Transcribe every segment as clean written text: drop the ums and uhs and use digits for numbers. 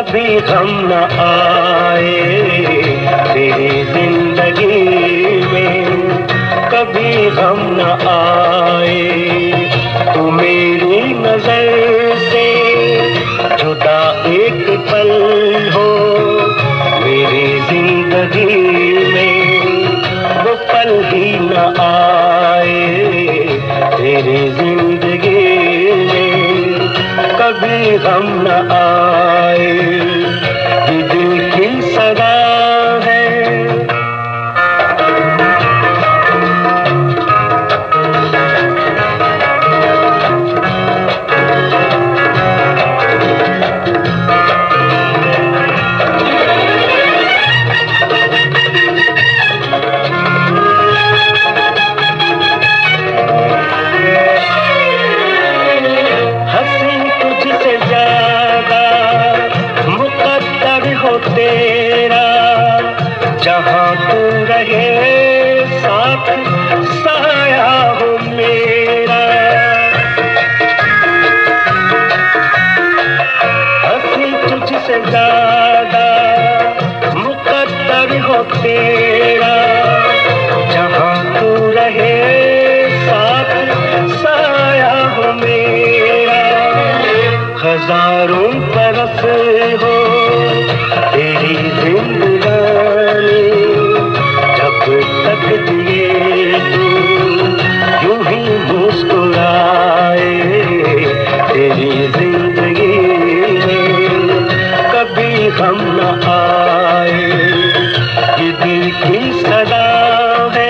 कभी हम न आए तेरी जिंदगी में, कभी हम न आए। तू मेरी नजर से जुदा एक पल हो मेरी जिंदगी में, वो पल ही न आए तेरी जिंदगी में, कभी हम न आए। ये दिल की सदा है, जहाँ तू रहे साथ साया हो मेरा। हंसी तुझसे ज्यादा मुकद्दर हो तेरा, जहाँ तू रहे साथ साया हो मेरा। हजारों तरफ हो तेरी जिंदगी तक दिए तू यूं ही मुस्कुराए तेरी जिंदगी में, कभी हम न आए। ये दिल की सदा है।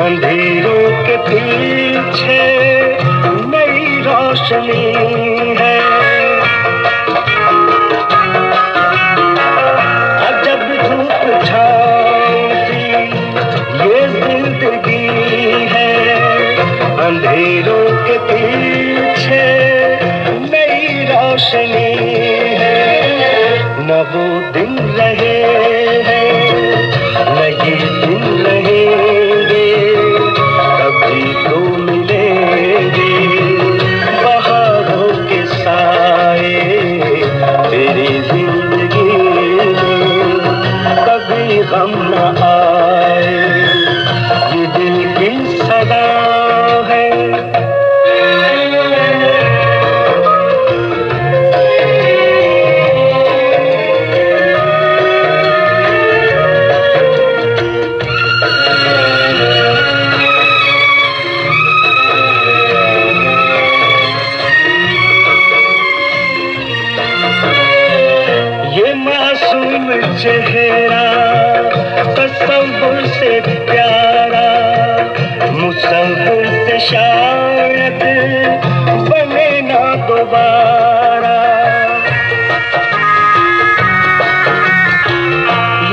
अंधेरों के पीछे नई रोशनी है। अजब धूप छाती ये जिंदगी है, अंधेरों के पीछे नई रोशनी है। न वो दिन रहे हैं न ये दिन रहे, तो मिलेंगे बहारों के साए तेरी जिंदगी में, कभी हम न आए। ये दिल की सदा है। चेहरा तस्वीर से प्यारा, मुसफ़िर से शायद बने ना दोबारा।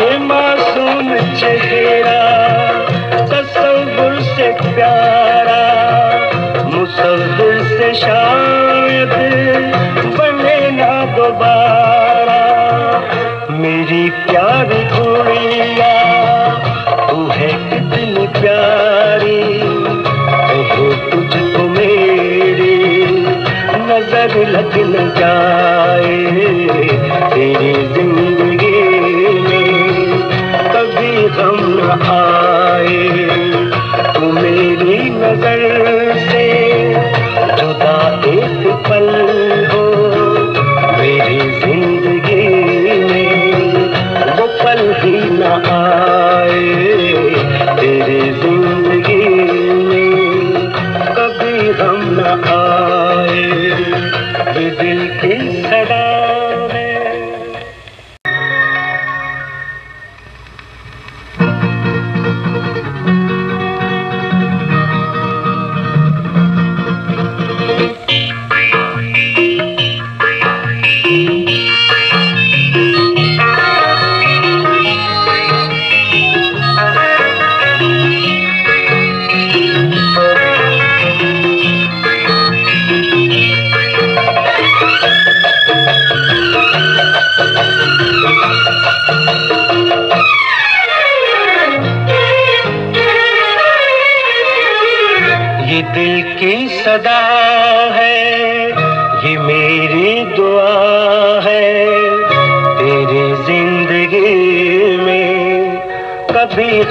ये मासूम चेहरा तस्वीर से प्यारा, मुसफ़िर से शायद बने ना दोबारा। मेरी प्यार गुड़िया तू है कितनी प्यारी, कहीं तुझको मेरी नजर लग न जाए तेरी जिंदगी में, कभी हम न आए। तू मेरी नजर से जुदा एक पल हो मेरी जिंदगी में, पल ही न आए तेरी जिंदगी में, कभी हम न आए। ये दिल की सदा है।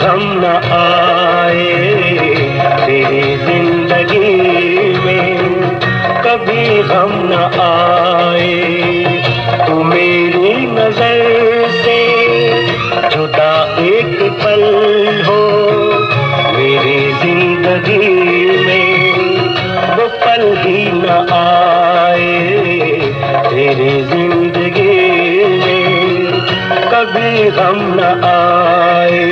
गम न आए तेरी जिंदगी में, कभी गम न आए। तू मेरी नजर से जुदा एक पल हो मेरी जिंदगी में, वो पल ही न आए तेरी जिंदगी में, कभी गम न आए।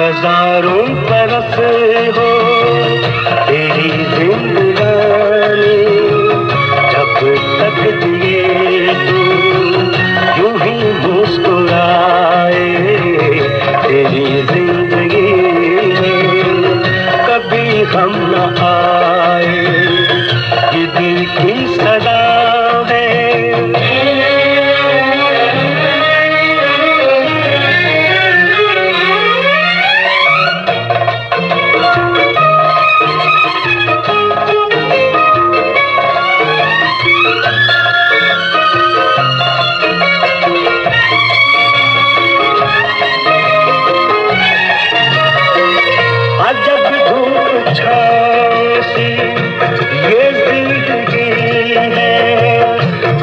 हजारों तरफ हो तेरी जिंदगानी, जब तक जिए तू यूं ही मुस्कुराए तेरी जिंदगी में, कभी गम न आए। ये दिल की सदा है।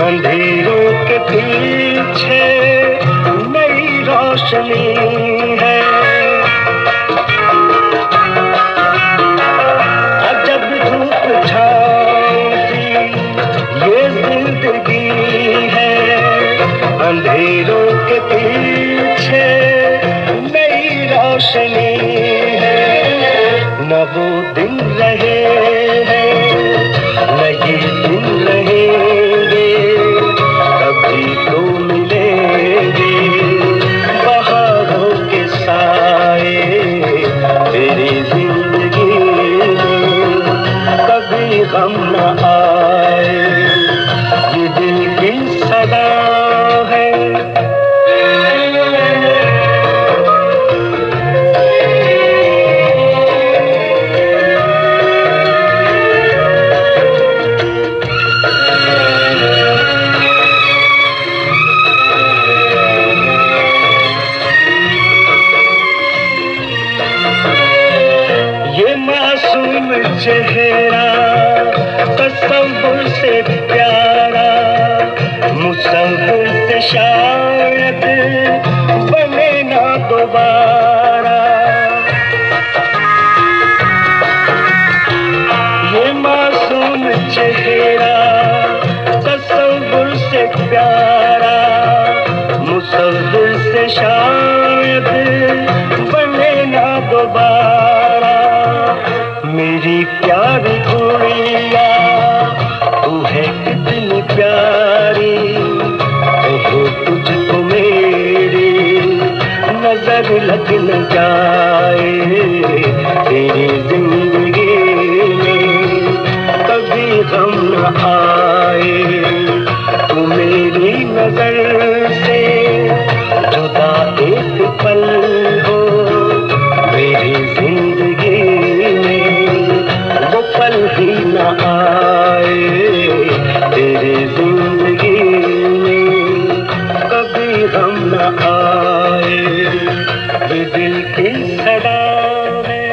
अंधेरों के पीछे नई रोशनी है, न वो दिन रहे हैं न ये दिन रहेंगे, कभी तो मिलेंगे बहारों के साए तेरी जिंदगी में, कभी गम न आए। ये दिल की सदा चेहरा तस्वीर से प्यारा, मुसव्विर से शायद बने ना दोबारा। ये मासूम चेहरा तस्वीर से प्यारा, मुसव्विर से शायद बने ना दोबारा। मेरी प्यारी गुड़िया तू है कितनी प्यारी, कहो तुझको मेरी नजर लग न जाए तेरी जिंदगी में, कभी गम न आए। तू मेरी नजर से जुदा एक पल हो मेरी जिंदगी में, पल ही न आए तेरी जिंदगी में, कभी गम न आए। ये दिल की सदा है।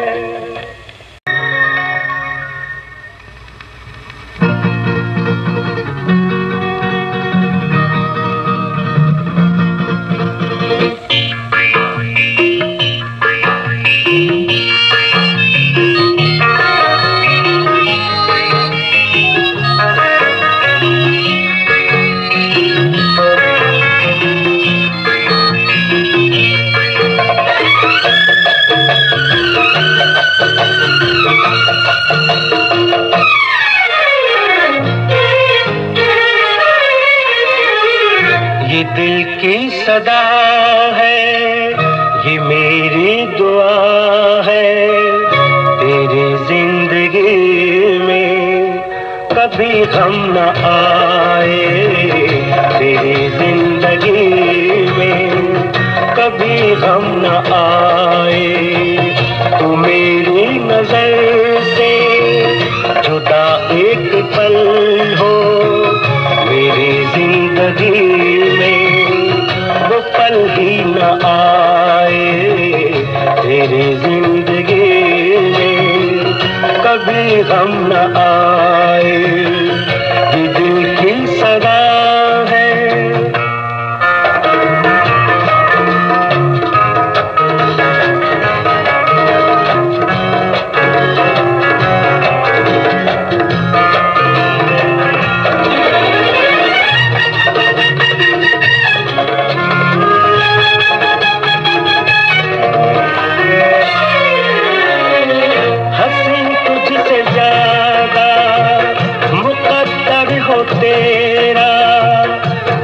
की सदा है, ये मेरी दुआ है। तेरी जिंदगी में कभी गम न आए, तेरी जिंदगी में कभी गम न आए। तू मेरी नजर से जुदा एक पल हो, मेरी जिंदगी में वो पल ही न आए। तेरी जिंदगी में कभी गम न आए। ये दिल की सदा है।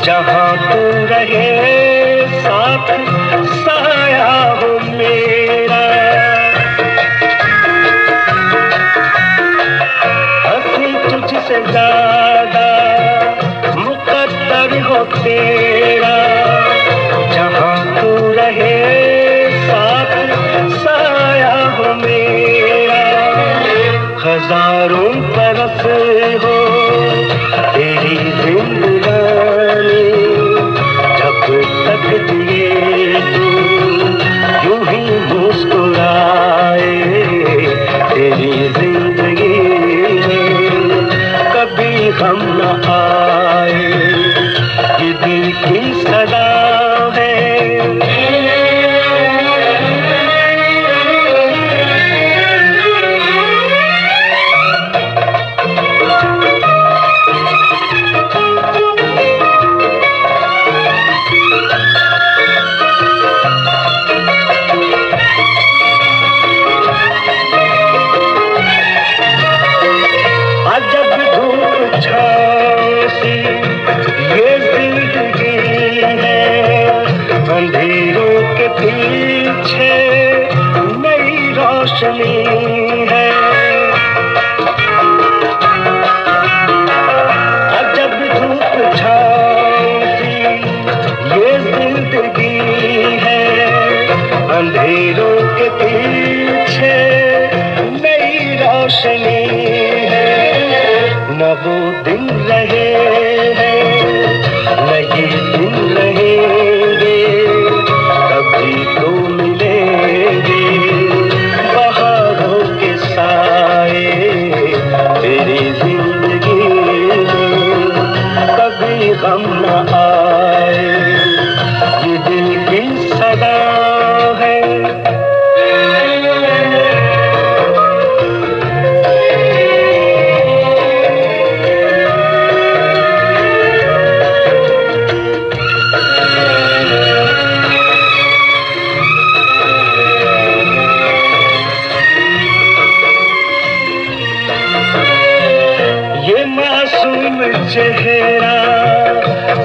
जहाँ तू रहे साथ साया हो मेरा, हंसी तुझसे ज्यादा मुकद्दर हो तेरा। जहाँ तू रहे साथ साया हो मेरा, हजारों तरफ हो तेरी जिंदगानी। जब तक दिए तू यूं ही मुस्कुराए, तेरी जिंदगी में कभी गम न आए। ये दिल की सदा है। अंधेरों के पीछे नई रोशनी है। अजब धूप छाती ये जिंदगी है, अंधेरों के पीछे नई रोशनी है। न वो दिन रहे हैं न ये दिन रहे, तो मिलेंगे बहारों के साए। तेरी जिंदगी में कभी गम न आए। ये दिल की सदा है। चेहरा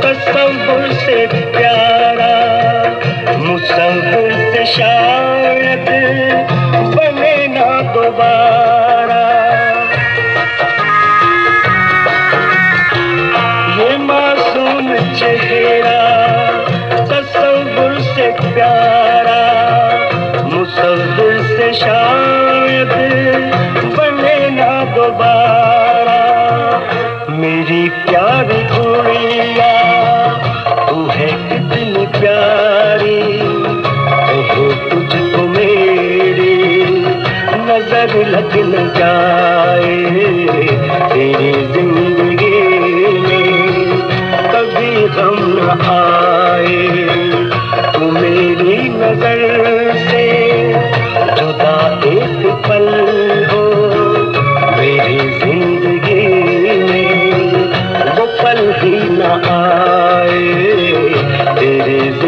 तस्वुर से प्यारा, मुसव्वुर से शायद बने ना दोबारा। ये मासूम चेहरा तस्वुर से प्यारा, मुसव्वुर से शायद बने ना दोबारा। मेरी प्यारी गुड़िया तू है कितनी प्यारी, कहीं तुझको मेरी नजर लग न जाए। तेरी जिंदगी में कभी गम न आए। तू मेरी नजर से जुदा एक पल हो, मेरी जिंदगी में पल ही न आए। तेरे